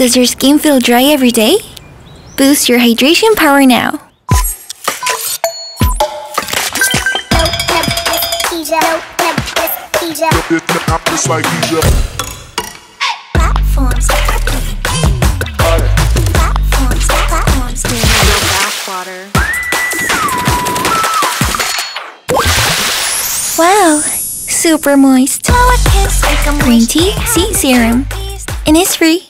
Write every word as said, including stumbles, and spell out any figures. Does your skin feel dry every day? Boost your hydration power now. Wow, super moist. Green tea, sea serum, innisfree.